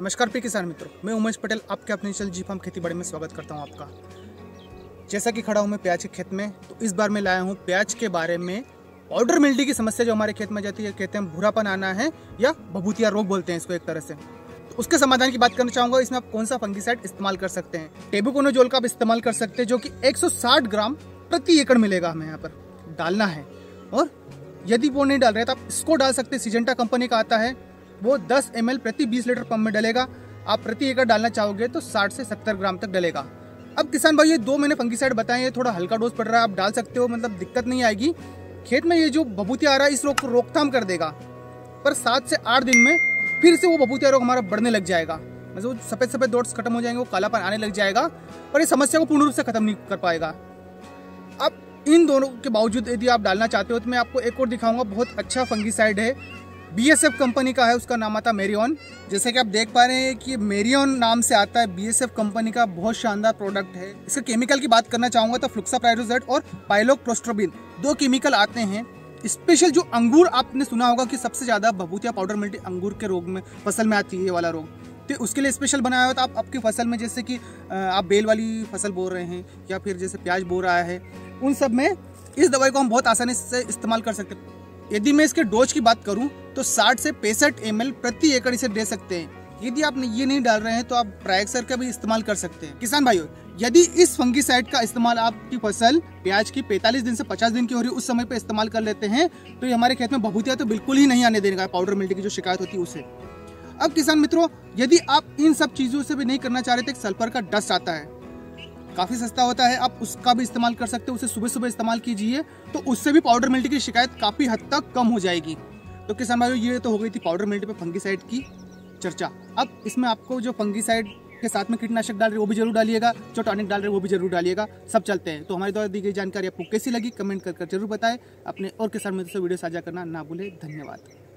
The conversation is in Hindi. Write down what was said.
नमस्कार प्रिय किसान मित्रों, मैं उमेश पटेल आपके अपने चल जीपाम खेती बाड़ी में स्वागत करता हूं आपका। जैसा कि खड़ा हूं मैं प्याज के खेत में, तो इस बार मैं लाया हूं प्याज के बारे में ऑर्डर मिल्डी की समस्या जो हमारे खेत में जाती है, कहते हैं भूरापन आना है या भभूतिया रोग बोलते हैं इसको एक तरह से। तो उसके समाधान की बात करना चाहूँगा। इसमें आप कौन सा फंगीसाइड इस्तेमाल कर सकते हैं? टेबूकोनोजोल का आप इस्तेमाल कर सकते हैं, जो कि 160 ग्राम प्रति एकड़ मिलेगा, हमें यहाँ पर डालना है। और यदि वो नहीं डाल रहे तो आप इसको डाल सकते हैं, सीजेंटा कंपनी का आता है, वो 10 ml प्रति 20 लीटर पंप में डलेगा। आप प्रति एकड़ डालना चाहोगे तो 60 से 70 ग्राम तक डलेगा। अब किसान भाई, ये 2 मैंने फंगीसाइड बताए, ये थोड़ा हल्का डोज पड़ रहा है, आप डाल सकते हो, मतलब दिक्कत नहीं आएगी खेत में। ये जो भभूतिया आ रहा है इस रोग को रोकथाम कर देगा, पर 7 से 8 दिन में फिर से वो भभूतिया रोग हमारा बढ़ने लग जाएगा, मतलब सफ़ेद सफ़ेद डॉट्स खत्म हो जाएंगे, वो कालापन आने लग जाएगा, पर इस समस्या को पूर्ण रूप से खत्म नहीं कर पाएगा। अब इन दोनों के बावजूद यदि आप डालना चाहते हो तो मैं आपको एक और दिखाऊंगा, बहुत अच्छा फंगीसाइड है, B.S.F कंपनी का है, उसका नाम आता है मेरियन। जैसे कि आप देख पा रहे हैं कि मेरियन नाम से आता है, B.S.F कंपनी का बहुत शानदार प्रोडक्ट है। इसके केमिकल की बात करना चाहूँगा तो फ्लुक्साप्रायरोजेट और पायलोक प्रोस्ट्रोबिन 2 केमिकल आते हैं। स्पेशल जो अंगूर, आपने सुना होगा कि सबसे ज़्यादा भभूतिया पाउडर मिल्टी अंगूर के रोग में फसल में आती है, ये वाला रोग, तो उसके लिए स्पेशल बनाया हुआ था। आप आपकी फसल में, जैसे कि आप बेल वाली फसल बो रहे हैं या फिर जैसे प्याज बो रहा है, उन सब में इस दवाई को हम बहुत आसानी से इस्तेमाल कर सकते हैं। यदि मैं इसके डोज की बात करूं तो 60 से 65 ml प्रति एकड़ इसे दे सकते हैं। यदि आप ये नहीं डाल रहे हैं तो आप प्रायक्सर का भी इस्तेमाल कर सकते हैं। किसान भाइयों, यदि इस फंगीसाइड का इस्तेमाल आपकी फसल प्याज की 45 दिन से 50 दिन की हो रही है, उस समय पर इस्तेमाल कर लेते हैं, तो ये हमारे खेत में भभूतिया तो बिल्कुल ही नहीं आने देने का, पाउडर मिल्टी की जो शिकायत होती है उसे। अब किसान मित्रों, यदि आप इन सब चीज़ों से भी नहीं करना चाह रहे थे, सल्फर का डस्ट आता है, काफ़ी सस्ता होता है, आप उसका भी इस्तेमाल कर सकते हो, उसे सुबह सुबह इस्तेमाल कीजिए, तो उससे भी पाउडर मिल्टी की शिकायत काफ़ी हद तक कम हो जाएगी। तो किसान भाइयों, ये तो हो गई थी पाउडर मिल्टी पे फंगीसाइड की चर्चा। अब इसमें आपको जो फंगीसाइड के साथ में कीटनाशक डाल रहे हैं वो भी जरूर डालिएगा, जो टॉनिक डाल रहे हैं वो भी जरूर डालिएगा, सब चलते हैं। तो हमारे द्वारा दी गई जानकारी आपको कैसी लगी, कमेंट कर जरूर बताएं। अपने और किसान मित्रों से वीडियो साझा करना ना भूलें। धन्यवाद।